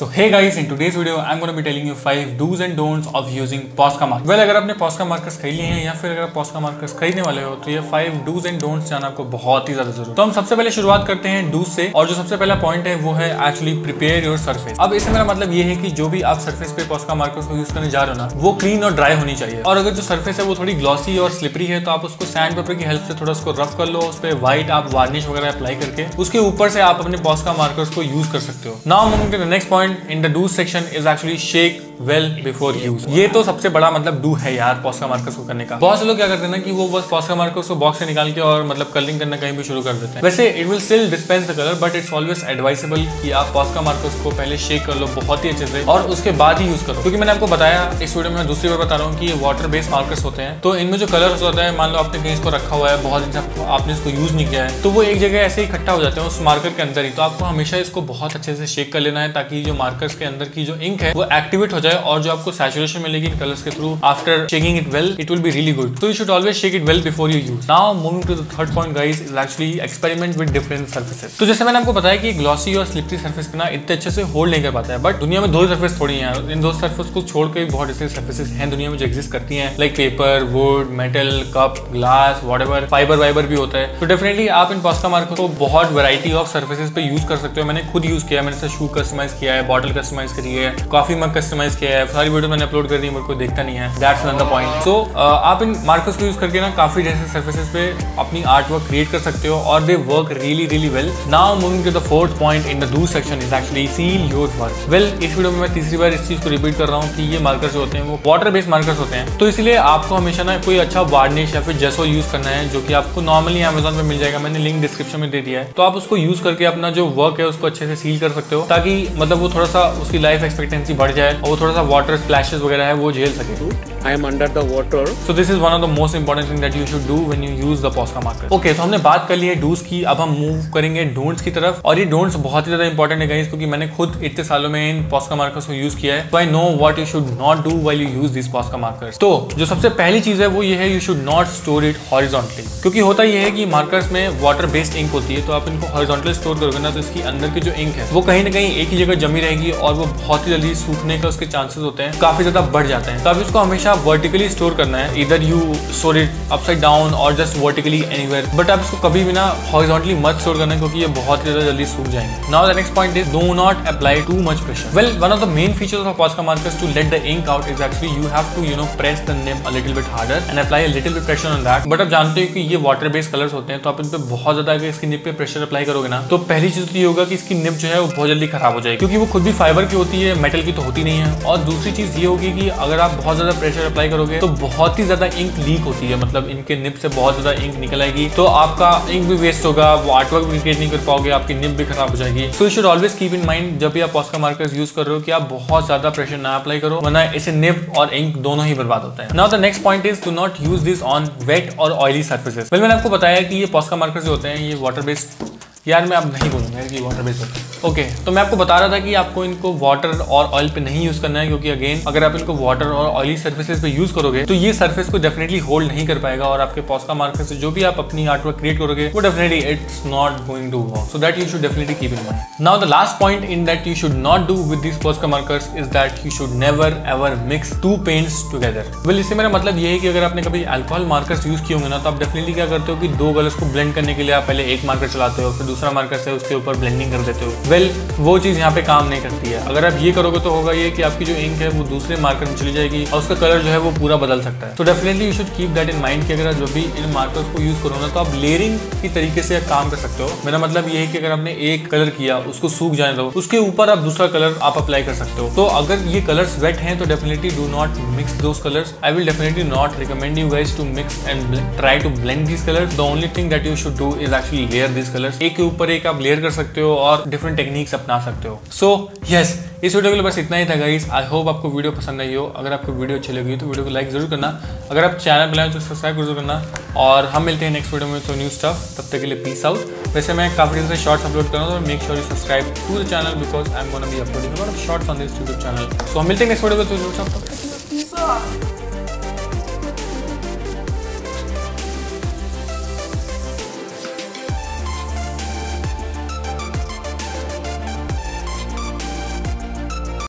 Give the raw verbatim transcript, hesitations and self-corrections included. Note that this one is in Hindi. So hey guys, in today's video I'm going to be telling you five do's and don'ts of using Posca markers. Well, अगर आपने Posca markers खरीद लिए हैं या फिर अगर आप Posca markers खरीदने वाले हो तो ये five do's and don'ts जाना आपको बहुत ही ज्यादा जरूरी है। तो हम सबसे पहले शुरुआत करते हैं do's से, और जो सबसे पहला पॉइंट है वो है एक्चुअली प्रिपेयर योर सर्फेस। अब इससे मेरा मतलब ये है कि जो भी आप सर्फेस पे Posca markers को यूज करने जा रहे हो ना, वो क्लीन और ड्राई होनी चाहिए। और अगर जो सर्फेस है वो थोड़ी ग्लॉसी और स्लिपरी है तो आप उसको सैंड पेपर की हेल्प से थोड़ा उसको रफ कर लो, उस पर व्हाइट आप वार्निश वगैरह अप्लाई करके उसके ऊपर से आप अपने Posca markers को यूज कर सकते हो। Now moving to the next point in the do section is actually shake well before use। ये तो सबसे बड़ा मतलब डू है यार Posca markers को करने का। बहुत से लोग क्या करते हैं ना कि वो बस Posca markers को बॉक्स से निकाल के और मतलब कलरिंग करना कहीं भी शुरू कर देते हैं। वैसे it will still dispense the colour but it's always advisable कि आप Posca markers को पहले शेक कर लो बहुत ही अच्छे से और उसके बाद ही यूज करो, क्योंकि मैंने आपको बताया इस वीडियो में दूसरी बार बता रहा हूँ कि वाटर बेस्ड मार्कर्स होते हैं तो इनमें जो कलर होता है, मान लो आपने कहीं इसको रखा हुआ है बहुत दिन से आपने इसको यूज नहीं किया है तो वो एक जगह ऐसे ही इकट्ठा हो जाते हैं उस मार्कर के अंदर ही। तो आपको हमेशा इसको बहुत अच्छे से शेक कर लेना है ताकि जो मार्कर्स के अंदर की जो इंक है वो एक्टिवेट हो जाए और जो आपको सैचुरेशन मिलेगी इन कलर्स के through after shaking it well it will be really good. So you should always shake it well before you use. Now moving to the third point guys is actually experiment with different surfaces. तो जैसे मैंने आपको बताया कि ग्लॉसी और स्लिपरी सर्फेस पे ना इतने अच्छे से होल्ड नहीं कर पाता है, बट दुनिया में दो सर्फेस थोड़ी हैं, इन दो सर्फेस को छोड़ के भी बहुत ऐसी सर्फेसेस हैं दुनिया में जो एग्जिस्ट करती हैं, like paper, wood, metal, cup, glass, whatever, fibre वाइबर भी होता है। तो डेफिनेटली आप इन Posca markers को बहुत वैरायटी ऑफ सर्फेसेस पे यूज कर सकते हो। मैंने खुद यूज किया, मैंने शू कस्टमाइज किया है, बॉटल कस्टमाइज करी है, कॉफी मग कस्टमाइज किया है, सारी वीडियो मैंने अपलोड कर दी है, मेरे को देखता नहीं है, दैट्स अनदर पॉइंट। सो आप इन मार्कर्स को यूज करके ना काफी जैसे सर्फेसेस पे अपनी आर्ट वर्क क्रिएट कर सकते हो और they work really really well. Now moving to the fourth point in the do section is actually seal your work well. इस वीडियो में मैं तीसरी बार इस चीज को रिपीट कर रहा हूँ कि ये मार्कर्स होते हैं वो वाटर बेस्ड मार्कर्स होते हैं, तो इसलिए आपको हमेशा ना कोई अच्छा वार्निश या फिर जेसो यूज करना है जो कि आपको नॉर्मली अमेजोन पर मिल जाएगा, मैंने लिंक डिस्क्रिप्शन में दे दिया है। तो आप उसको यूज करके अपना जो वर्क है उसको अच्छे से सील कर सकते हो ताकि मतलब वो थोड़ा सा उसकी लाइफ एक्सपेक्टेंसी बढ़ जाए और वो थोड़ा सा वाटर स्प्लैशेस वगैरह है वो झेल सके। I am under the water. So this is one of the most important thing that you should do when you use the Posca marker. Okay, तो हमने बात कर ली है डूज की, अब हम मूव करेंगे डोंट्स की तरफ, और ये डोंट्स बहुत ही ज्यादा इंपॉर्टेंट है गाइस क्योंकि मैंने खुद इतने सालों में इन Posca markers को यूज किया है तो I know what you should not do while you use this Posca markers। तो जो सबसे पहली चीज है वो ये है you should not store it horizontally, क्योंकि होता ये है कि मार्कर्स में वाटर बेस्ड इंक होती है तो आप इनको हॉरिजॉन्टली स्टोर करोगे ना तो इसकी अंदर की जो इंक है वो कहीं ना कहीं एक ही जगह जमी रहेगी और वो बहुत ही जल्दी सूखने का उसके चांसेस होते हैं काफी ज्यादा बढ़ जाते हैं। तो आप इसको हमेशा आप वर्टिकली स्टोर करना है, इधर you store it upside down और जस्ट वर्टिकली एनीवेयर, बट आप इसको कभी भी ना हॉरिजॉन्टली मत स्टोर करना क्योंकि ये बहुत ज्यादा जल्दी सूख जाएंगे। Now the next point is do not apply too much pressure. Well one of the main features of Posca markers to let the ink out is actually you have to you know press the name a little bit harder and apply a little bit pressure on that. But आप जानते हो कि ये वाटर बेस्ड कलर्स होते हैं तो आप इन पे बहुत ज्यादा अगर इसकी निब पे प्रेशर अप्लाई करोगे ना तो पहली चीज तो ये होगा कि इसकी निब जो है वो बहुत जल्दी खराब हो जाएगी क्योंकि वो खुद भी फाइबर की होती है, मेटल की तो होती नहीं है। और दूसरी चीज ये होगी कि अगर आप बहुत ज्यादा प्रेशर अप्लाई करोगे तो बहुत ही ज्यादा इंक लीक होती है, मतलब इनके निब से बहुत ज्यादा इंक निकल आएगी तो आपका इंक भी वेस्ट होगा, वो आर्टवर्क भी क्रिएट नहीं कर पाओगे, आपकी निब भी खराब हो जाएगी। So you should always keep in mind जब भी आप Posca markers यूज कर रहे हो कि आप बहुत ज्यादा प्रेशर ना अप्लाई करो वरना इससे निब और इंक दोनों ही बर्बाद होता है। Now the next point is to not use this on wet और ऑयली सर्फेसेस। मैंने आपको बताया कि ये Posca markers जो होते हैं ये वाटर बेस्ड, यार मैं अब नहीं बोलूँगा कि वाटर बेस्ड होता है। ओके okay, तो मैं आपको बता रहा था कि आपको इनको वाटर और ऑयल पे नहीं यूज़ करना है क्योंकि अगेन अगर आप इनको वाटर और ऑयली सर्फेसेस पे यूज़ करोगे तो ये सर्फेस को डेफिनेटली होल्ड नहीं कर पाएगा और आपके Posca markers से जो भी आप अपनी आर्टवर्क क्रिएट करोगे वो definitely it's not going to work, so that you should definitely keep in mind. Now the last point in that you should not do with this Posca markers is that you should never ever mix two paints together. Well इससे मेरा मतलब ये है कि अगर आपने कभी अल्कोहल मार्कर्स यूज़ किए होंगे ना तो आप डेफिनेटली क्या करते हो कि दो कलर्स को ब्लेंड करने के लिए आप पहले एक मार्कर चलाते हो फिर दूसरा मार्कर से उसके ऊपर ब्लेंडिंग कर देते हो। वेल well, वो चीज़ यहाँ पे काम नहीं करती है। अगर आप ये करोगे तो होगा ये कि आपकी जो इंक है वो दूसरे मार्कर में चली जाएगी और उसका कलर जो है वो पूरा बदल सकता है। तो definitely you should keep that in mind कि अगर आप जो भी इन मार्कर्स को यूज़ करो ना तो आप लेयरिंग की तरीके से काम कर सकते हो। मेरा मतलब ये है कि अगर आपने एक कलर किया उसको सूख जाने दो उसके ऊपर आप दूसरा कलर आप अप्लाई कर सकते हो। तो अगर ये कलर्स वेट हैं तो definitely do not mix those colours. I will definitely not recommend you guys to mix and try to blend this colours. The only thing that you should do is actually layer this colours, एक के ऊपर एक आप लेयर कर सकते हो और डिफरेंट टेक्निक्स अपना सकते हो। सो so, यस yes, इस वीडियो के लिए बस इतना ही था गाइस। आई होप आपको वीडियो पसंद आई हो। अगर आपको वीडियो अच्छी लगी तो वीडियो को लाइक जरूर करना, अगर आप चैनल पर आए तो सब्सक्राइब जरूर करना, और हम मिलते हैं नेक्स्ट वीडियो में सो न्यू स्टफ। तब तक के लिए पीस आउट। वैसे मैं काफी दिन से शॉर्ट्स अपलोड कर रहा हूँ तो make sure you subscribe to the channel because I am gonna be uploading a lot of shorts on this YouTube channel. So हम मिलते हैं नेक्स्ट वीडियो में।